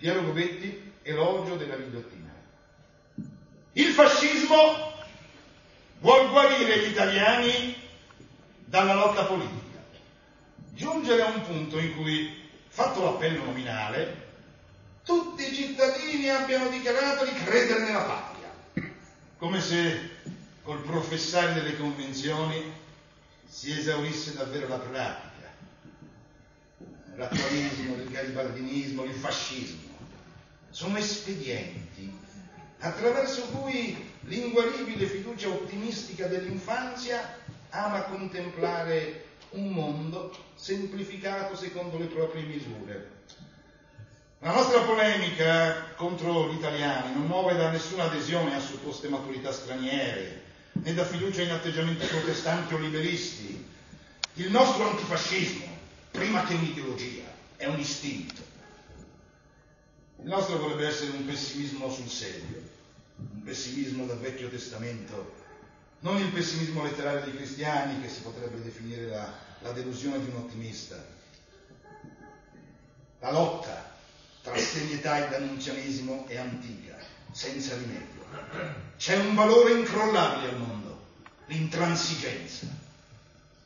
Piero Gobetti, elogio della ghigliottina. Il fascismo vuol guarire gli italiani dalla lotta politica, giungere a un punto in cui, fatto l'appello nominale, tutti i cittadini abbiano dichiarato di credere nella patria, come se col professare delle convenzioni si esaurisse davvero la pratica. L'attualismo, il garibaldinismo, il fascismo sono espedienti attraverso cui l'inguaribile fiducia ottimistica dell'infanzia ama contemplare un mondo semplificato secondo le proprie misure. La nostra polemica contro gli italiani non muove da nessuna adesione a supposte maturità straniere, né da fiducia in atteggiamenti protestanti o liberisti. Il nostro antifascismo, prima che un'ideologia, è un istinto. Il nostro vorrebbe essere un pessimismo sul serio, un pessimismo dal Vecchio Testamento, non il pessimismo letterario dei cristiani, che si potrebbe definire la delusione di un ottimista. La lotta tra serietà e d'annunzianismo è antica, senza rimedio. C'è un valore incrollabile al mondo, l'intransigenza,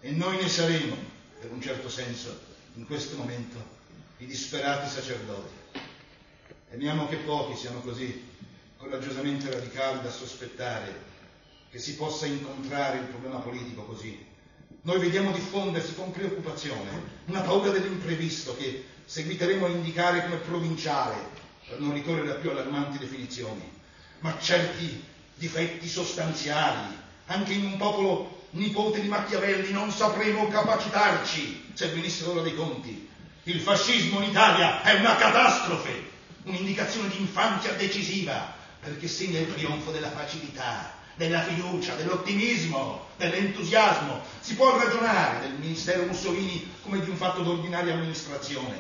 e noi ne saremo, per un certo senso, in questo momento, i disperati sacerdoti. Temiamo che pochi siano così coraggiosamente radicali da sospettare che si possa incontrare il problema politico così. Noi vediamo diffondersi con preoccupazione una paura dell'imprevisto che seguiteremo a indicare come provinciale, per non ricorrere a più allarmanti definizioni, ma certi difetti sostanziali, anche in un popolo nipote di Machiavelli non sapremo capacitarci se venisse l'ora dei conti. Il fascismo in Italia è una catastrofe, un'indicazione di infanzia decisiva, perché segna il trionfo della facilità, della fiducia, dell'ottimismo, dell'entusiasmo. Si può ragionare del ministero Mussolini come di un fatto d'ordinaria amministrazione,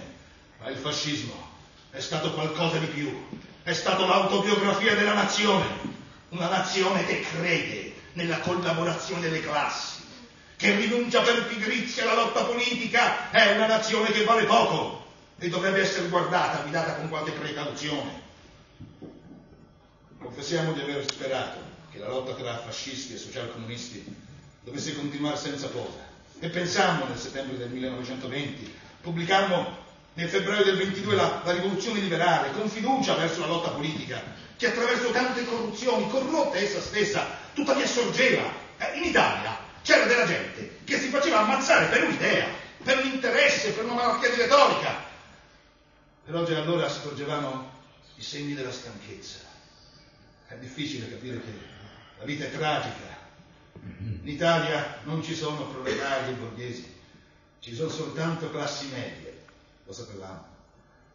ma il fascismo è stato qualcosa di più, è stato l'autobiografia della nazione, una nazione che crede nella collaborazione delle classi, che rinuncia per pigrizia alla lotta politica. È una nazione che vale poco e dovrebbe essere guardata, guidata con qualche precauzione. Confessiamo di aver sperato che la lotta tra fascisti e socialcomunisti dovesse continuare senza pausa, e pensammo nel settembre del 1920, pubblicammo nel febbraio del 22 la rivoluzione liberale, con fiducia verso la lotta politica, che attraverso tante corruzioni, corrotta essa stessa, tuttavia sorgeva. In Italia c'era della gente che si faceva ammazzare per un'idea, per un interesse, per una malattia di retorica. Però già allora scorgevano i segni della stanchezza. È difficile capire che la vita è tragica. In Italia non ci sono proletari e borghesi, ci sono soltanto classi medie, lo sapevamo.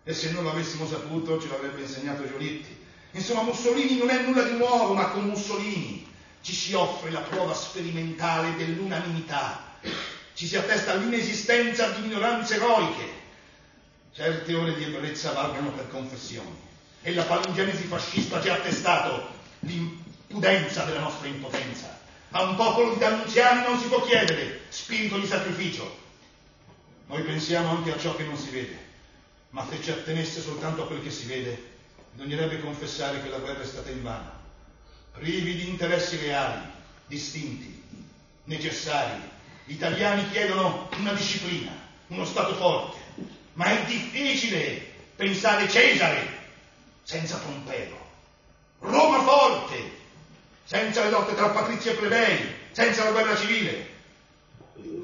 E se non l'avessimo saputo ce l'avrebbe insegnato Giolitti. Insomma, Mussolini non è nulla di nuovo, ma con Mussolini ci si offre la prova sperimentale dell'unanimità. Ci si attesta all'inesistenza di minoranze eroiche. Certe ore di ebbrezza valgono per confessioni, e la palingenesi fascista ci ha attestato l'impudenza della nostra impotenza. A un popolo di d'annunziani non si può chiedere spirito di sacrificio. Noi pensiamo anche a ciò che non si vede, ma se ci attenesse soltanto a quel che si vede, bisognerebbe confessare che la guerra è stata invana. Privi di interessi reali, distinti, necessari, gli italiani chiedono una disciplina, uno Stato forte. Ma è difficile pensare Cesare senza Pompeo, Roma forte senza le lotte tra patrizi e plebei, senza la guerra civile.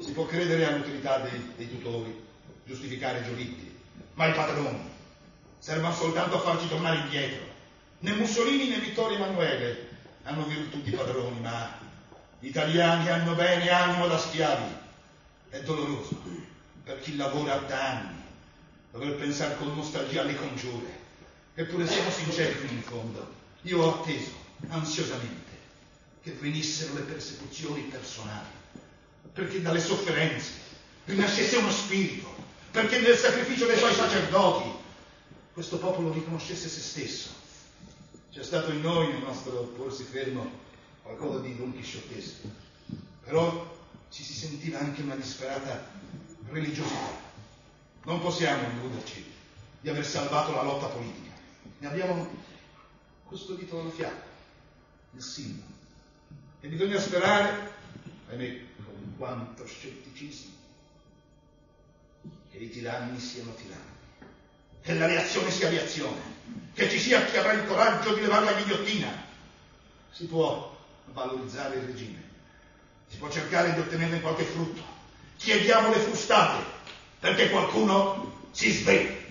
Si può credere all'utilità dei tutori, giustificare Giolitti, ma i padroni servono soltanto a farci tornare indietro. Né Mussolini né Vittorio Emanuele hanno virtù di padroni, ma gli italiani hanno bene animo da schiavi. È doloroso per chi lavora da anni dover pensare con nostalgia alle congiure. Eppure siamo sinceri fino in fondo. Io ho atteso ansiosamente che finissero le persecuzioni personali, perché dalle sofferenze rinascesse uno spirito, perché nel sacrificio dei suoi sacerdoti questo popolo riconoscesse se stesso. C'è stato in noi, nel nostro porsi fermo, qualcosa di don chisciottesco, però ci si sentiva anche una disperata religiosità. Non possiamo illuderci di aver salvato la lotta politica. Ne abbiamo custodito la fiamma, il simbolo. E bisogna sperare, ahimè, con quanto scetticismo, che i tiranni siano tiranni, che la reazione sia reazione, che ci sia chi avrà il coraggio di levare la ghigliottina. Si può valorizzare il regime, si può cercare di ottenerne qualche frutto. Chiediamo le frustate perché qualcuno si svegli.